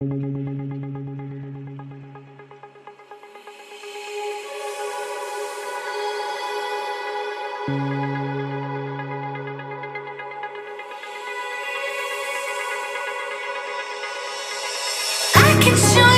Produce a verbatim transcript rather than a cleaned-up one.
I can show you.